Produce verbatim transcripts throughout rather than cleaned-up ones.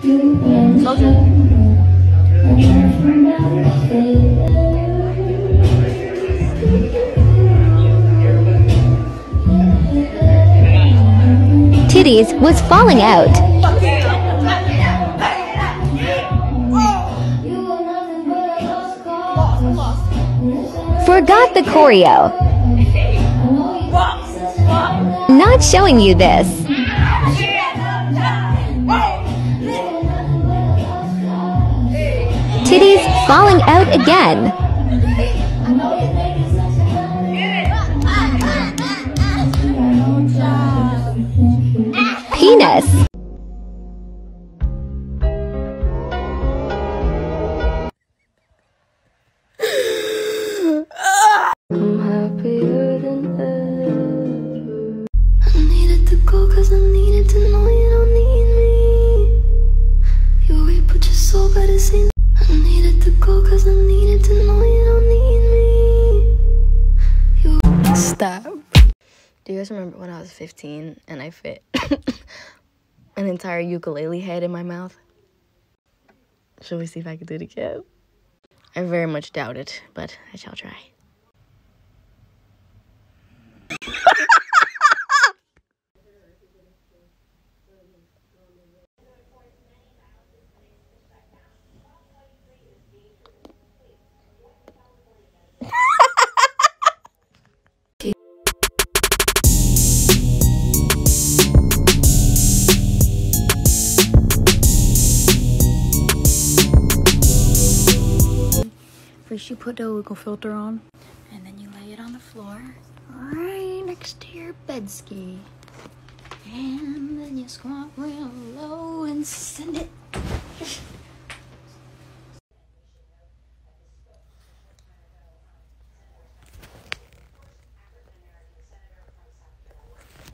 Told you. Titties was falling out. Forgot the choreo. Not showing you this. Titties falling out again. Penis. I'm happier than ever. I needed to go cause I needed to know you don't need me. You wait but your soul better say no. I needed to go cause I needed to know you don't need me. You stop. Do you guys remember when I was fifteen and I fit an entire ukulele head in my mouth? Shall we see if I can do it again? I very much doubt it, but I shall try. First you put a little filter on, and then you lay it on the floor, right next to your bed ski. And then you squat real low and send it.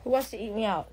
Who wants to eat me out?